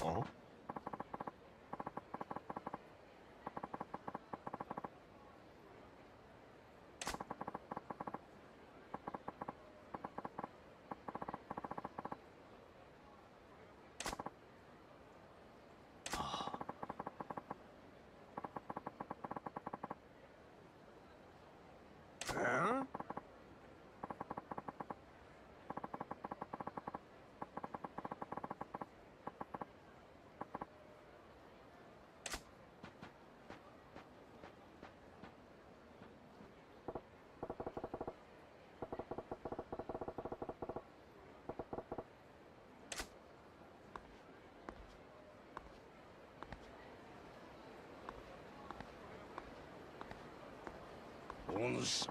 phone? Uns.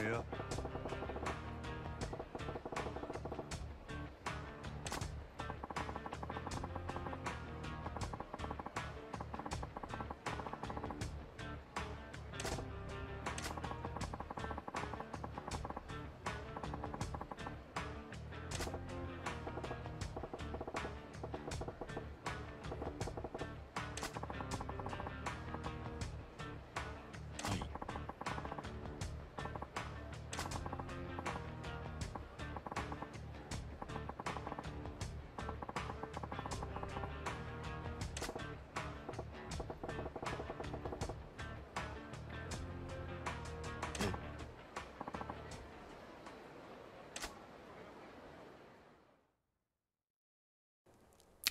Yeah.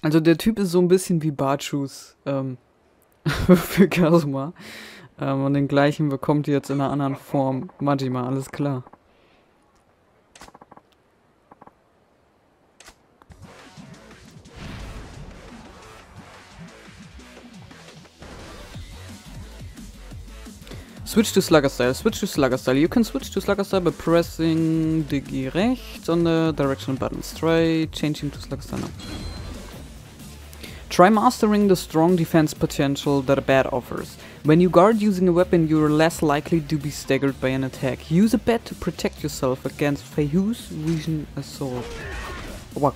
Also der Typ ist so ein bisschen wie Bartschuhs für Kazuma. Und den gleichen bekommt ihr jetzt in einer anderen Form. Majima, alles klar. Switch to Slugger Style, switch to Slugger Style. You can switch to Slugger Style by pressing the G rechts on the direction button. Straight, changing to Slugger Style now. Try mastering the strong defense potential that a bat offers. When you guard using a weapon, you are less likely to be staggered by an attack. Use a bat to protect yourself against Fei-Hu's vision assault. Oh,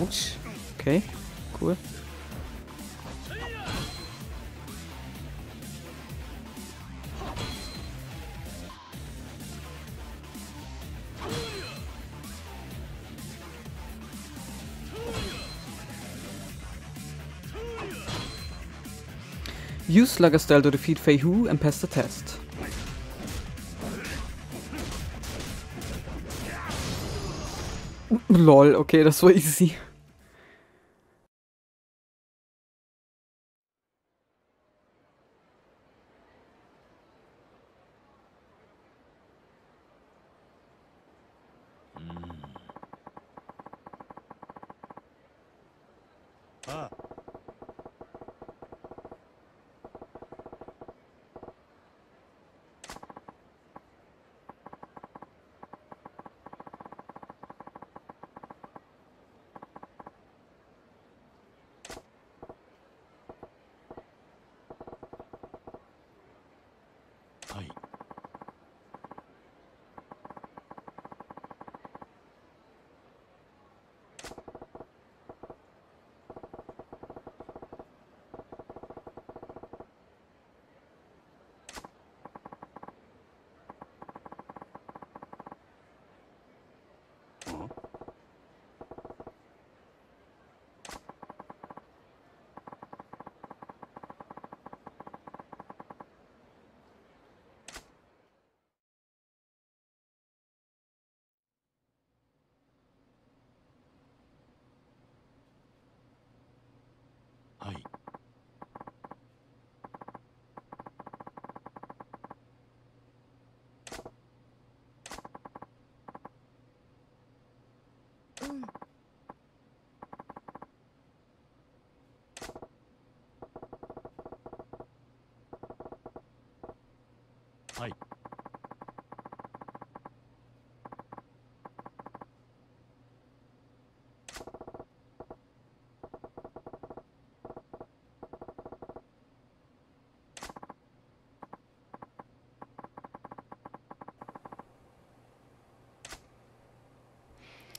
ouch. Okay, cool. Use Slugger Style to defeat Fei-Hu and pass the test. Lol, okay, das war easy.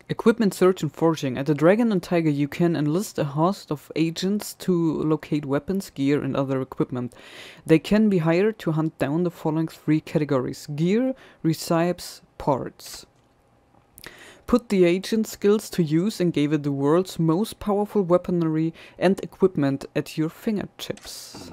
Equipment search and forging. At the Dragon and Tiger you can enlist a host of agents to locate weapons, gear and other equipment. They can be hired to hunt down the following three categories: gear, recipes, parts. Put the agent's skills to use and gave it the world's most powerful weaponry and equipment at your fingertips.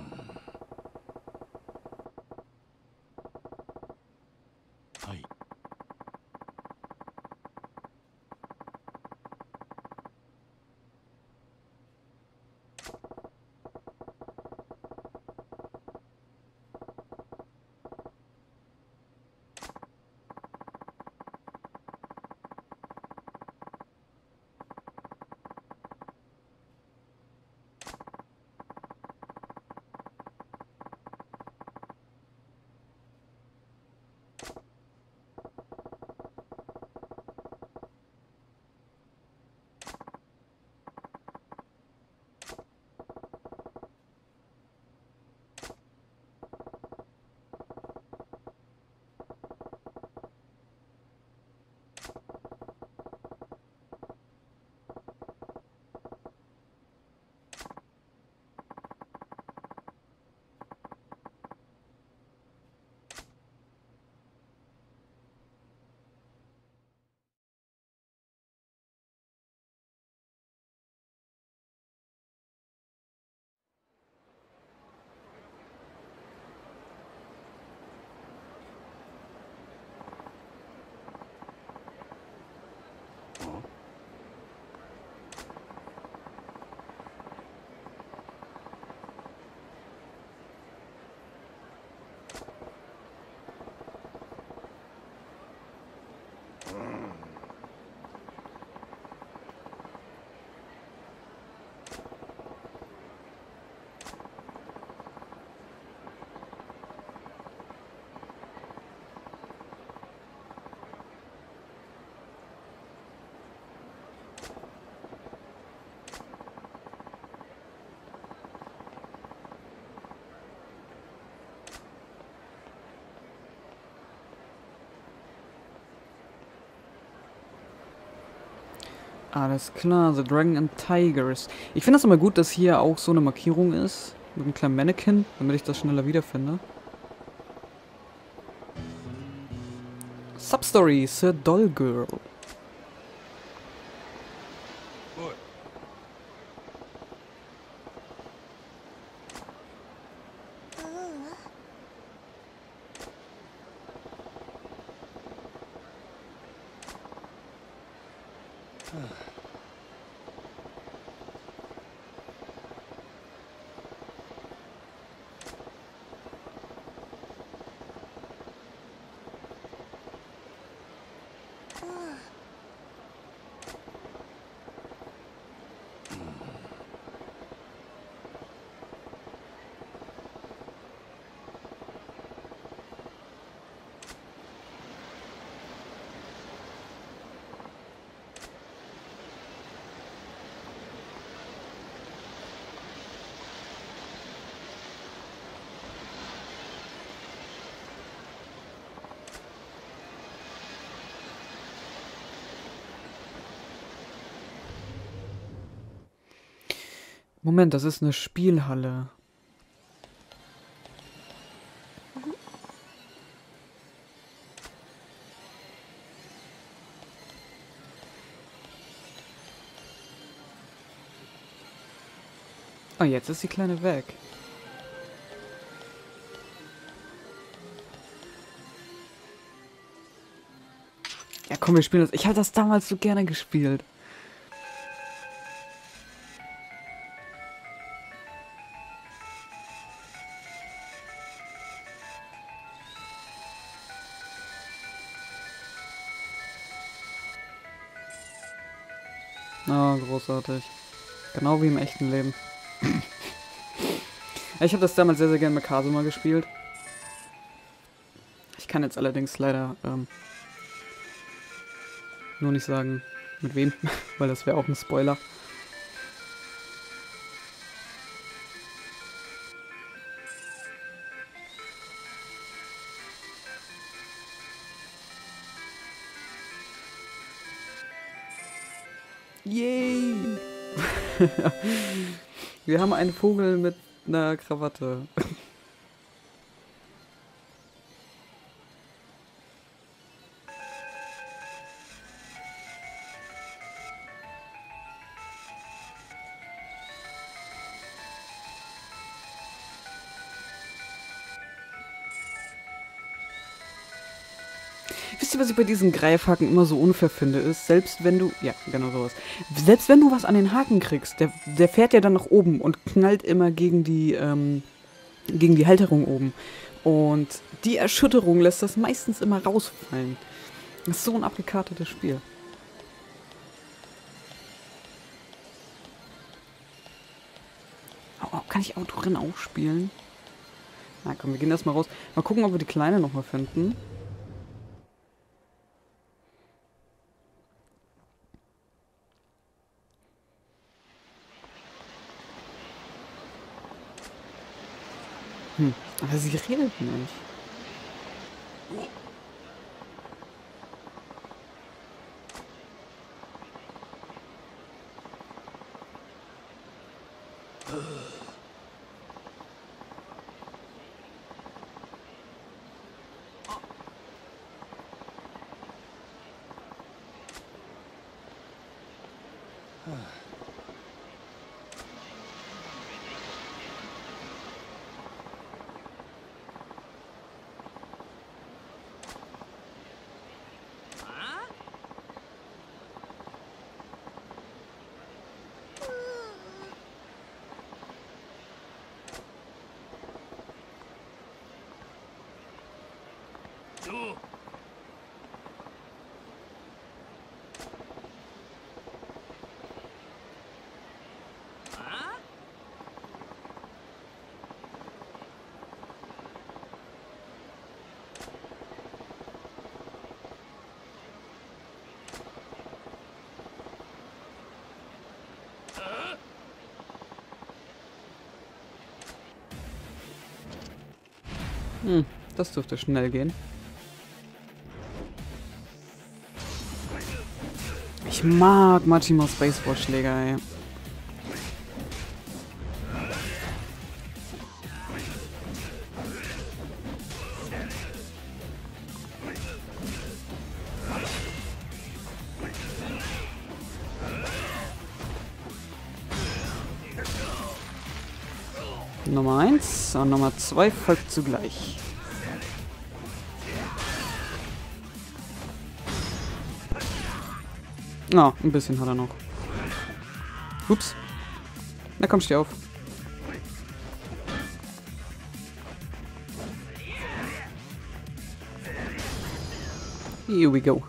Alles klar, The Dragon and Tigers. Ich finde das immer gut, dass hier auch so eine Markierung ist. Mit einem kleinen Mannequin, damit ich das schneller wiederfinde. Substory, The Doll Girl. Moment, das ist eine Spielhalle. Oh, jetzt ist die Kleine weg. Ja, komm, wir spielen das. Ich habe das damals so gerne gespielt. Na, großartig. Genau wie im echten Leben. Ich habe das damals sehr, sehr gerne mit Kazuma gespielt. Ich kann jetzt allerdings leider nur nicht sagen, mit wem, weil das wäre auch ein Spoiler. Yay! Wir haben einen Vogel mit einer Krawatte. Wisst ihr, was ich bei diesen Greifhaken immer so unfair finde, ist, selbst wenn du, ja, genau sowas, selbst wenn du was an den Haken kriegst, der fährt ja dann nach oben und knallt immer gegen die Halterung oben. Und die Erschütterung lässt das meistens immer rausfallen. Das ist so ein abgekartetes Spiel. Oh, kann ich Autorennen auch spielen? Na komm, wir gehen erstmal raus. Mal gucken, ob wir die Kleine nochmal finden. Hm, aber sie redet nicht. Hm, das dürfte schnell gehen. Ich mag Majimas Baseballschläger, ey. Nummer 1 und Nummer 2 folgt zugleich. Na, ein bisschen hat er noch. Ups. Na komm, steh auf. Here we go.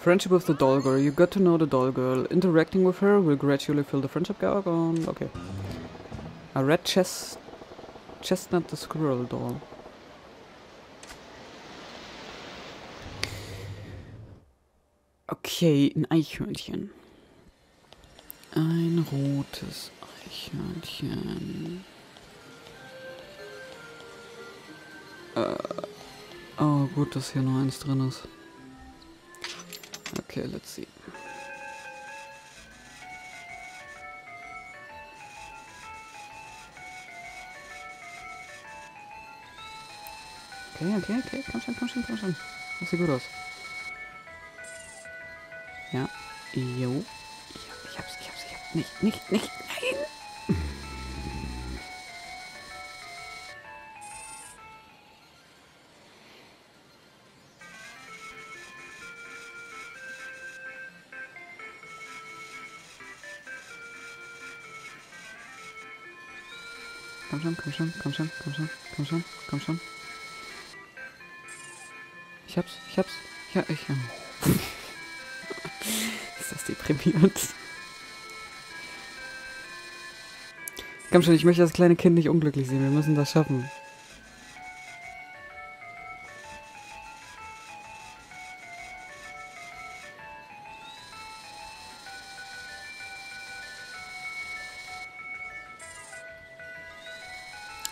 Friendship with the Doll Girl. You got to know the Doll Girl. Interacting with her will gradually fill the friendship gap on... Okay. A red chestnut the squirrel doll. Okay, ein Eichhörnchen. Ein rotes Eichhörnchen. Oh, gut, dass hier nur eins drin ist. Okay, let's see. Okay, komm schon. Das sieht gut aus. Ja, jo. Ich hab's. Nicht, nein! Komm schon. Ich hab's. Ja. Ist das deprimierend? Komm schon, ich möchte das kleine Kind nicht unglücklich sehen. Wir müssen das schaffen.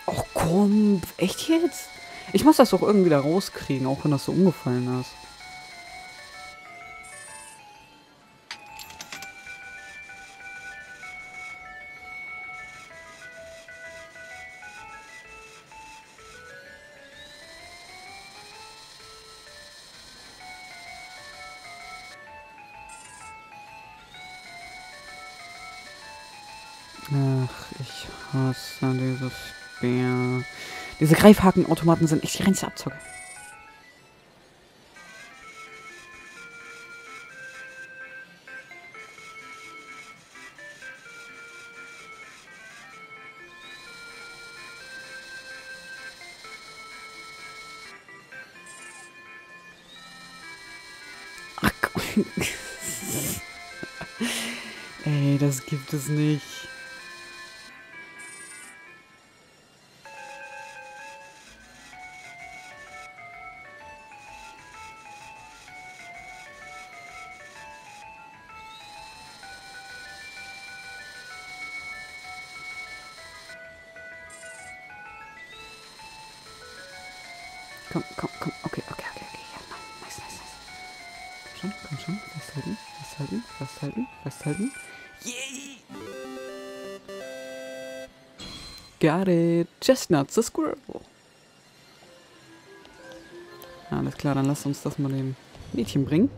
Oh komm, echt jetzt? Ich muss das doch irgendwie da rauskriegen, auch wenn das so umgefallen ist. Ach, ich hasse dieses Bär. Diese Greifhakenautomaten sind echt die reinste Abzocke. Ach Gott. Ey, das gibt es nicht. Komm, okay, ja, nice. Komm schon, festhalten. Yay! Got it! Chestnuts, the squirrel! Alles klar, dann lass uns das mal dem Mädchen bringen.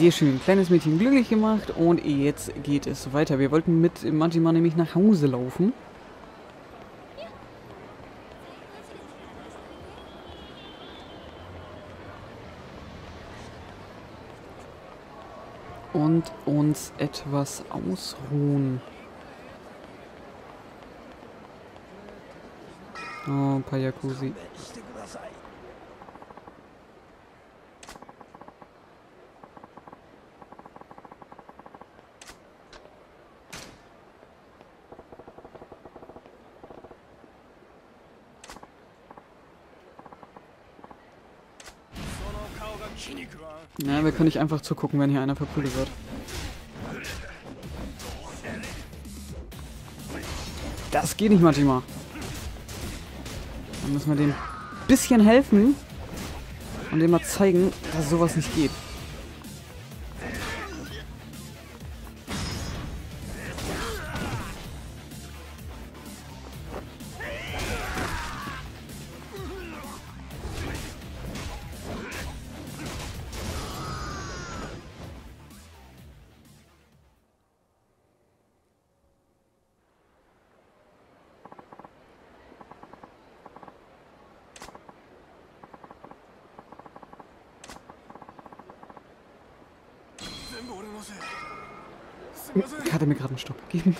Sehr schön, kleines Mädchen glücklich gemacht und jetzt geht es weiter. Wir wollten mit Majima nämlich nach Hause laufen. Und uns etwas ausruhen. Oh, ein paar Yakuza. Naja, wir können nicht einfach zugucken, wenn hier einer verprügelt wird. Das geht nicht, Majima. Dann müssen wir dem ein bisschen helfen und dem mal zeigen, dass sowas nicht geht. Hat er mir gerade einen Stopp gegeben?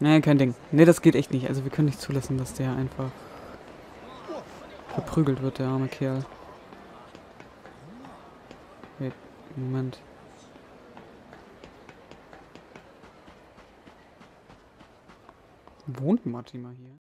Naja, kein Ding. Ne, das geht echt nicht. Also wir können nicht zulassen, dass der einfach verprügelt wird, der arme Kerl. Wait, Moment. Wohnt Martina hier?